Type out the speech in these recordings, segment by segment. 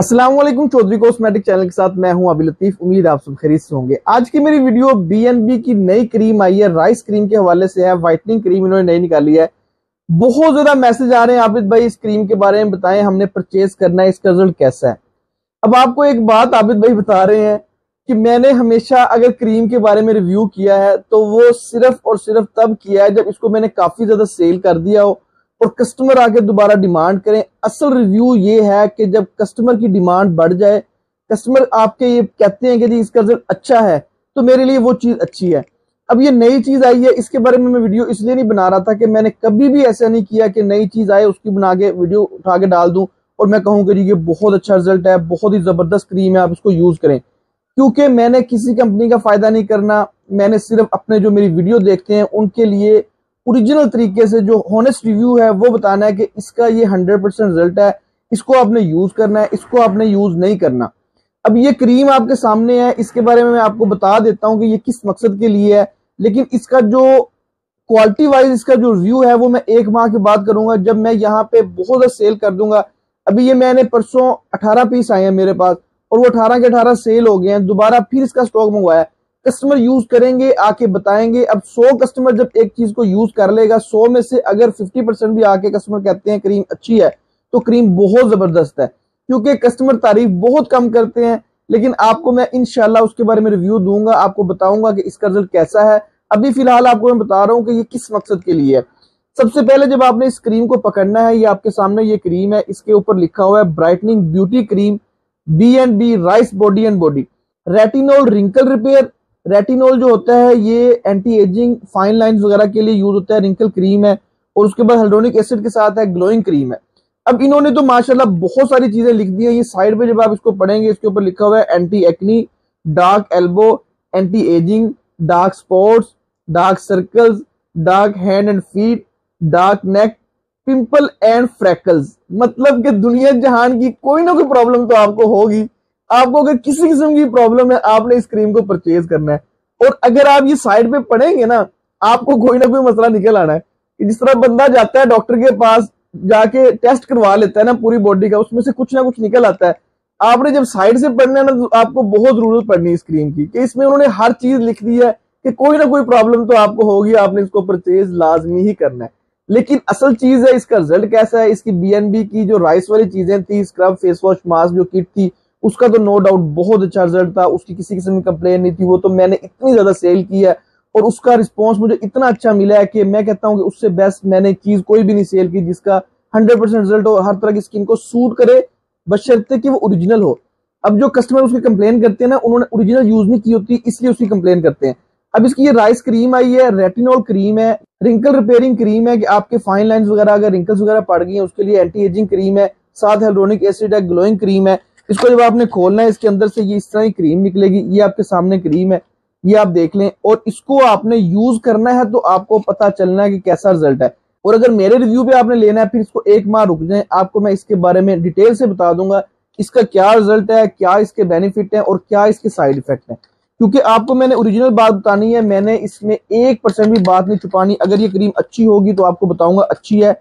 अस्सलाम वालेकुम, Chaudhary cosmetic channel के साथ मैं हूं आबिद लतीफ। उम्मीद आप सब खैरियत से होंगे। आज की मेरी वीडियो B&B की नई क्रीम आई है, राइस क्रीम के हवाले से है। वाइटनिंग क्रीम इन्होंने नई निकाली है। बहुत ज्यादा मैसेज आ रहे हैं, आबिद भाई इस क्रीम के बारे में बताएं, हमने परचेज करना है, इसका रिजल्ट कैसा है। अब आपको एक बात आबिद भाई बता रहे हैं कि मैंने हमेशा अगर क्रीम के बारे में रिव्यू किया है तो वो सिर्फ और सिर्फ तब किया है जब इसको मैंने काफी ज्यादा सेल कर दिया हो और कस्टमर आके दोबारा डिमांड करें। असल रिव्यू ये है कि जब कस्टमर की डिमांड बढ़ जाए, कस्टमर आपके ये कहते हैं कि जी इसका रिजल्ट अच्छा है, तो मेरे लिए वो चीज़ अच्छी है। अब ये नई चीज़ आई है, इसके बारे में मैं वीडियो इसलिए नहीं बना रहा था कि मैंने कभी भी ऐसा नहीं किया कि नई चीज़ आए उसकी बना के वीडियो उठा के डाल दूँ और मैं कहूँ कि जी ये बहुत अच्छा रिजल्ट है, बहुत ही ज़बरदस्त क्रीम है, आप इसको यूज़ करें। क्योंकि मैंने किसी कंपनी का फ़ायदा नहीं करना, मैंने सिर्फ अपने जो मेरी वीडियो देखते हैं उनके लिए ओरिजिनल तरीके से जो हॉनेस्ट रिव्यू है वो बताना है कि इसका ये 100% रिजल्ट है, इसको आपने यूज करना है, इसको आपने यूज नहीं करना। अब ये क्रीम आपके सामने है, इसके बारे में मैं आपको बता देता हूं कि ये किस मकसद के लिए है, लेकिन इसका जो क्वालिटी वाइज इसका जो रिव्यू है वो मैं एक माह की बात करूंगा जब मैं यहाँ पे बहुत ज्यादा सेल कर दूंगा। अभी ये मैंने परसों 18 पीस आए हैं मेरे पास और वो 18 के 18 सेल हो गए हैं। दोबारा फिर इसका स्टॉक मंगवाया, कस्टमर यूज करेंगे, आके बताएंगे। अब 100 कस्टमर जब एक चीज को यूज कर लेगा, 100 में से अगर 50% भी आके कस्टमर कहते हैं क्रीम अच्छी है, तो क्रीम बहुत जबरदस्त है। क्योंकि कस्टमर तारीफ बहुत कम करते हैं, लेकिन आपको मैं इंशाल्लाह उसके बारे में रिव्यू दूंगा, आपको बताऊंगा कि इसका रिजल्ट कैसा है। अभी फिलहाल आपको मैं बता रहा हूँ कि ये किस मकसद के लिए है। सबसे पहले जब आपने इस क्रीम को पकड़ना है, ये आपके सामने ये क्रीम है, इसके ऊपर लिखा हुआ है brightening beauty cream B&B rice body and body, retinol wrinkle repair. Retinol जो होता है ये एंटी एजिंग, फाइन लाइंस वगैरह के लिए यूज होता है। रिंकल क्रीम है और उसके बाद हाइलुरोनिक एसिड के साथ है, ग्लोइंग क्रीम है। अब इन्होंने तो माशाल्लाह बहुत सारी चीजें लिख दी है। ये साइड पे जब आप इसको पढ़ेंगे, इसके ऊपर लिखा हुआ है anti acne, dark elbow, anti ageing, dark spots, dark circles, dark hand and feet, dark neck, pimple and freckles. मतलब कि दुनिया जहान की कोई ना कोई प्रॉब्लम तो आपको होगी। आपको अगर किसी किस्म की प्रॉब्लम है, आपने इस क्रीम को परचेज करना है। और अगर आप ये साइड पे पढ़ेंगे ना, आपको कोई ना कोई मसला निकल आना है। जिस तरह बंदा जाता है डॉक्टर के पास, जाके टेस्ट करवा लेता है ना पूरी बॉडी का, उसमें से कुछ ना कुछ निकल आता है। आपने जब साइड से पढ़ना है ना, तो आपको बहुत जरूरत पड़नी है इस क्रीम की, कि इसमें उन्होंने हर चीज लिख दी है कि कोई ना कोई प्रॉब्लम तो आपको होगी, आपने इसको परचेज लाजमी ही करना है। लेकिन असल चीज है इसका रिजल्ट कैसा है। इसकी B&B की जो राइस वाली चीजें थी, स्क्रब, फेस वॉश, मास्क जो किट थी, उसका तो नो डाउट बहुत अच्छा रिजल्ट था, उसकी किसी किस्म की कंप्लेन नहीं थी। वो तो मैंने इतनी ज्यादा सेल की है और उसका रिस्पांस मुझे इतना अच्छा मिला है कि मैं कहता हूं कि उससे बेस्ट मैंने चीज कोई भी नहीं सेल की जिसका 100% रिजल्ट हो, हर तरह की स्किन को सूट करे, बशर्ते कि वो ओरिजिनल हो। अब जो कस्टमर उसकी कंप्लेन करते हैं ना, उन्होंने ओरिजिनल यूज नहीं की होती, इसलिए उसकी कंप्लेन करते हैं। अब इसकी ये राइस क्रीम आई है, रेटिनॉल क्रीम है, रिंकल रिपेयरिंग क्रीम है कि आपके फाइन लाइंस वगैरह अगर रिंकल्स वगैरह पड़ गई है उसके लिए, एंटी एजिंग क्रीम है, साथ हाइलुरोनिक एसिड है, ग्लोइंग क्रीम है। इसको जब आपने खोलना है, इसके अंदर से ये इस तरह की क्रीम निकलेगी। ये आपके सामने क्रीम है, ये आप देख लें और इसको आपने यूज करना है, तो आपको पता चलना है कि कैसा रिजल्ट है। और अगर मेरे रिव्यू पे आपने लेना है, फिर इसको एक माह रुक जाए, आपको मैं इसके बारे में डिटेल से बता दूंगा, इसका क्या रिजल्ट है, क्या इसके बेनिफिट है और क्या इसके साइड इफेक्ट है। क्योंकि आपको मैंने ओरिजिनल बात बतानी है, मैंने इसमें 1% भी बात नहीं छुपानी। अगर ये क्रीम अच्छी होगी तो आपको बताऊंगा अच्छी है,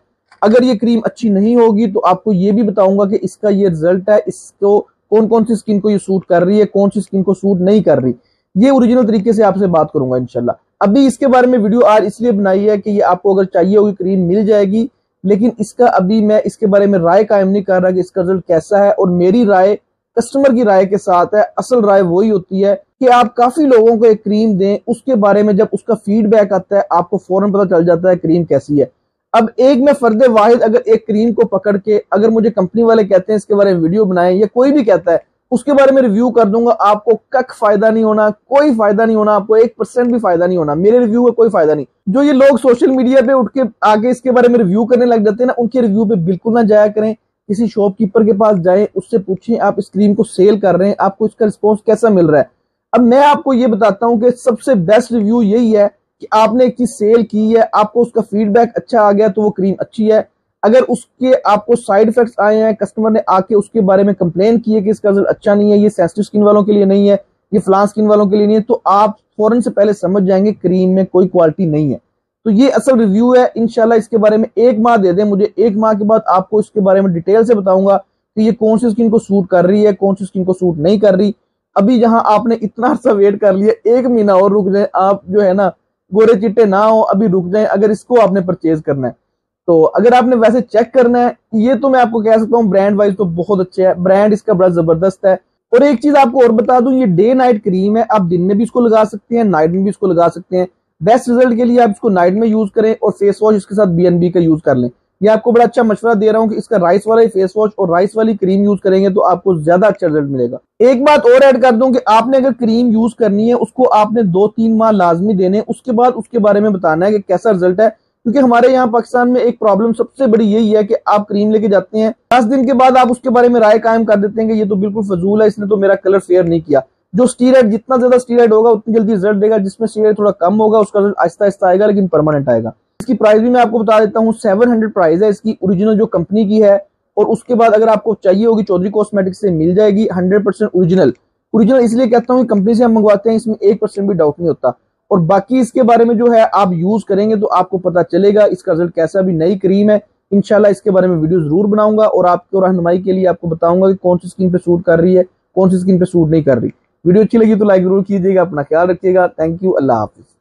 अगर ये क्रीम अच्छी नहीं होगी तो आपको ये भी बताऊंगा कि इसका ये रिजल्ट है, इसको कौन कौन सी स्किन को ये सूट कर रही है, कौन सी स्किन को सूट नहीं कर रही। ये ओरिजिनल तरीके से आपसे बात करूंगा इंशाल्लाह। अभी इसके बारे में वीडियो आज इसलिए बनाई है कि ये आपको अगर चाहिए होगी क्रीम मिल जाएगी, लेकिन इसका अभी मैं इसके बारे में राय कायम नहीं कर रहा कि इसका रिजल्ट कैसा है। और मेरी राय कस्टमर की राय के साथ है, असल राय वही होती है कि आप काफी लोगों को एक क्रीम दें, उसके बारे में जब उसका फीडबैक आता है आपको फौरन पता चल जाता है क्रीम कैसी है। अब एक मैं फर्द वाहिद अगर एक क्रीम को पकड़ के, अगर मुझे कंपनी वाले कहते हैं इसके बारे में वीडियो बनाएं या कोई भी कहता है उसके बारे में रिव्यू कर दूंगा, आपको कक फायदा नहीं होना, कोई फायदा नहीं होना, आपको 1% भी फायदा नहीं होना, मेरे रिव्यू का कोई फायदा नहीं। जो ये लोग सोशल मीडिया पे उठ के आगे इसके बारे में रिव्यू करने लग जाते हैं ना, उनके रिव्यू पे बिल्कुल ना जाया करें। किसी शॉपकीपर के पास जाए, उससे पूछें आप इस क्रीम को सेल कर रहे हैं, आपको इसका रिस्पॉन्स कैसा मिल रहा है। अब मैं आपको ये बताता हूँ कि सबसे बेस्ट रिव्यू यही है कि आपने एक चीज सेल की है, आपको उसका फीडबैक अच्छा आ गया तो वो क्रीम अच्छी है। अगर उसके आपको साइड इफेक्ट्स आए हैं, कस्टमर ने आके उसके बारे में कंप्लेन की है कि इसका रिजल्ट अच्छा नहीं है, ये सेंसिटिव स्किन वालों के लिए नहीं है, ये फ्लान स्किन वालों के लिए नहीं है, तो आप फौरन से पहले समझ जाएंगे क्रीम में कोई क्वालिटी नहीं है। तो ये असल रिव्यू है। इंशाल्लाह इसके बारे में एक माह दे दें मुझे, एक माह के बाद आपको इसके बारे में डिटेल से बताऊंगा कि ये कौन सी स्किन को सूट कर रही है, कौन सी स्किन को सूट नहीं कर रही। अभी यहाँ आपने इतना अर्सा वेट कर लिया, एक महीना और रुक जाए आप, जो है ना गोरे चिट्टे ना हो, अभी रुक जाए अगर इसको आपने परचेज करना है तो। अगर आपने वैसे चेक करना है, ये तो मैं आपको कह सकता हूँ ब्रांड वाइज तो बहुत अच्छे है, ब्रांड इसका बड़ा जबरदस्त है। और एक चीज आपको और बता दूं, ये डे नाइट क्रीम है, आप दिन में भी इसको लगा सकते हैं, नाइट में भी इसको लगा सकते हैं। बेस्ट रिजल्ट के लिए आप इसको नाइट में यूज करें और फेस वॉश इसके साथ B&B का यूज कर लें। ये आपको बड़ा अच्छा मशवरा दे रहा हूँ कि इसका राइस वाला फेस वॉश और राइस वाली क्रीम यूज करेंगे तो आपको ज्यादा अच्छा रिजल्ट मिलेगा। एक बात और ऐड कर दूं कि आपने अगर क्रीम यूज करनी है उसको आपने 2-3 माह लाजमी देने, उसके बाद उसके बारे में बताना है कि कैसा रिजल्ट है। क्योंकि हमारे यहाँ पाकिस्तान में एक प्रॉब्लम सबसे बड़ी यही है कि आप क्रीम लेके जाते हैं, 10 दिन के बाद आप उसके बारे में राय कायम कर देते हैं कि ये तो बिल्कुल फजूल है, इसने तो मेरा कलर फेयर नहीं किया। जो स्टीरॉइड, जितना ज्यादा स्टीरॉइड होगा उतनी जल्दी रिजल्ट देगा, जिसमें स्टीरॉइड थोड़ा कम होगा उसका रिजल्ट आहिस्ता आहिस्ता आएगा लेकिन परमानेंट आएगा। इसकी प्राइस भी मैं आपको बता देता हूँ, 700 प्राइस है इसकी, ओरिजिनल जो कंपनी की है। और उसके बाद अगर आपको चाहिए होगी चौधरी कॉस्मेटिक्स से मिल जाएगी 100% ओरिजिनल। इसलिए कहता हूँ कंपनी से हम मंगवाते हैं, इसमें 1% भी डाउट नहीं होता। और बाकी इसके बारे में जो है आप यूज करेंगे तो आपको पता चलेगा इसका रिजल्ट कैसा। भी नई क्रीम है, इंशाल्लाह इसके बारे में वीडियो जरूर बनाऊंगा और आपको रहनुमाई के लिए आपको बताऊंगा कि कौन सी स्किन पे सूट कर रही है, कौन सी स्किन पे सूट नहीं कर रही। वीडियो अच्छी लगी तो लाइक जरूर कीजिएगा, अपना ख्याल रखिएगा। थैंक यू, अल्लाह हाफिज।